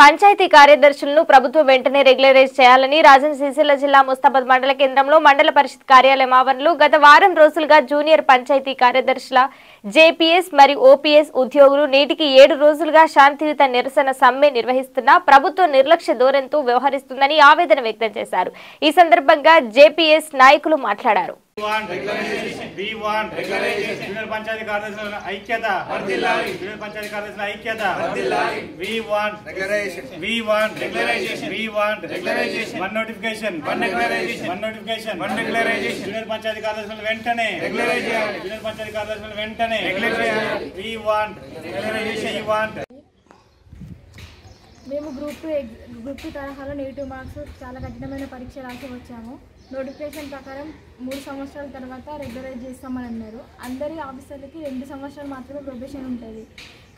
పంచాయతీ కార్యదర్శులను ప్రభుత్వం వెంటనే రెగ్యులరైజ్ చేయాలని రాజన్న సిరిసిల్ల జిల్లా ముస్తాబాద్ మండల కేంద్రంలో మండల పరిషత్ కార్యాలయం ఆవరణలో గత వారం రోజులుగా జూనియర్ పంచాయతీ కార్యదర్శుల జేపీఎస్ మరియు ఓపీఎస్ ఉద్యోగులు నేటికి 7 రోజులుగా శాంతియుత నిరసన సమ్మె నిర్వహిస్తున్నా ప్రభుత్వం నిర్లక్ష్య ధోరణితో వ్యవహరిస్తుందని ఆవేదన వ్యక్తం చేశారు। ఈ సందర్భంగా జేపీఎస్ నాయకులు మాట్లాడారు। మేము గ్రూప్ 2 తరహాలో నెగటివ్ మార్క్స్ చాలా కఠినమైన పరీక్ష రాసి వచ్చాము। నోటిఫికేషన్ ప్రకారం 3 సంవత్సరాల తర్వాత రెగ్యులరైజ్ చేస్తామని అన్నారు। అందరి ఆఫీసర్లకి 2 సంవత్సరాలు మాత్రమే ప్రొబేషన్ ఉంటుంది,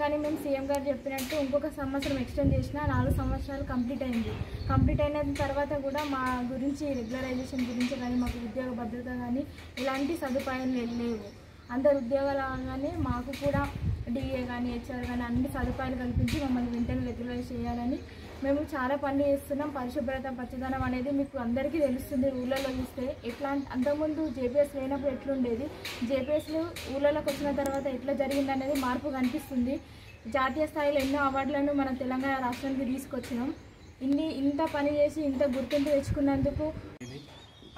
కానీ మేము సీఎం గారు చెప్పినట్టు ఇంకొక సంవత్సరం ఎక్స్టెండ్ చేసినా 4 సంవత్సరాలు కంప్లీట్ అయింది। కంప్లీట్ అయిన తర్వాత కూడా మా గురించి రెగ్యులరైజేషన్ గురించి కానీ మాకు ఉద్యోగ భద్రత కానీ ఇలాంటి సదుపాయాలు లేవు। అందరు ఉద్యోగాలు కానీ మాకు కూడా డిఏ కానీ హెచ్ఆర్ కానీ అన్ని సదుపాయాలు కల్పించి మమ్మల్ని వెంటనే రెగ్యులరైజ్ చేయాలని మేము చాలా పనులు చేస్తున్నాం। పరిశుభ్రత పచ్చదనం అనేది మీకు అందరికీ తెలుస్తుంది, ఊళ్ళలో చూస్తే ఎట్లా అంతకుముందు జేపీఎస్ లేనప్పుడు ఎట్లుండేది, జేపీఎస్లు ఊళ్ళలోకి వచ్చిన తర్వాత ఎట్లా జరిగింది అనేది మార్పు కనిపిస్తుంది। జాతీయ స్థాయిలో ఎన్నో అవార్డులను మనం తెలంగాణ రాష్ట్రానికి తీసుకొచ్చినాం। ఇంత పని చేసి ఇంత గుర్తింపు తెచ్చుకున్నందుకు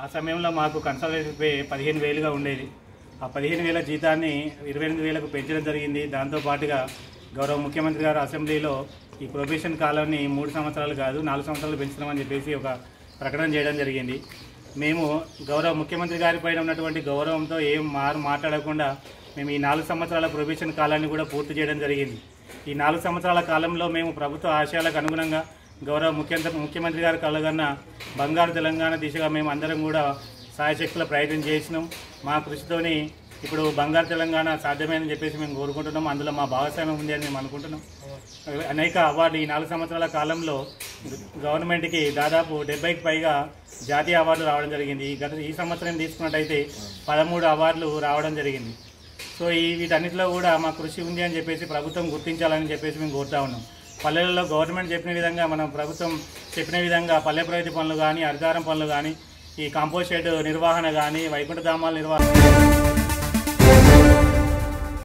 ఆ సమయంలో మాకు కన్సల్టేషన్ పే 15,000గా ఉండేది। ఆ 15,000 జీతాన్ని 28,000కు పెంచడం జరిగింది। దాంతోపాటుగా గౌరవ ముఖ్యమంత్రి గారు అసెంబ్లీలో ఈ ప్రొబేషన్ కాలాన్ని 3 సంవత్సరాలు కాదు 4 సంవత్సరాలు పెంచుతామని చెప్పేసి ఒక ప్రకటన చేయడం జరిగింది। మేము గౌరవ ముఖ్యమంత్రి గారిపైన ఉన్నటువంటి గౌరవంతో ఏం మాట్లాడకుండా మేము ఈ 4 సంవత్సరాల ప్రొబేషన్ కాలాన్ని కూడా పూర్తి చేయడం జరిగింది। ఈ 4 సంవత్సరాల కాలంలో మేము ప్రభుత్వ ఆశయాలకు అనుగుణంగా గౌరవ ముఖ్యమంత్రి గారు కలగన్న బంగారు తెలంగాణ దిశగా మేము అందరం కూడా సాయశక్తుల ప్రయత్నం చేసినాం। మా కృషితోని ఇప్పుడు బంగారు తెలంగాణ సాధ్యమేనని చెప్పేసి మేము కోరుకుంటున్నాం, అందులో మా భాగస్వామ్యం ఉంది అని మేము అనుకుంటున్నాం। అనేక అవార్డు ఈ 4 సంవత్సరాల కాలంలో గవర్నమెంట్కి దాదాపు 70కి పైగా జాతీయ అవార్డులు రావడం జరిగింది। ఈ సంవత్సరం తీసుకున్నట్టయితే 13 అవార్డులు రావడం జరిగింది। సో వీటన్నిటిలో కూడా మా కృషి ఉంది అని చెప్పేసి ప్రభుత్వం గుర్తించాలని చెప్పేసి మేము కోరుతా ఉన్నాం। పల్లెలలో గవర్నమెంట్ చెప్పిన విధంగా మనం ప్రభుత్వం చెప్పిన విధంగా పల్లె ప్రగతి పనులు కానీ, అధికారం పనులు కానీ, ఈ కాంపోస్ట్ షెడ్ నిర్వహణ కానీ, వైకుంఠధామాల నిర్వహణ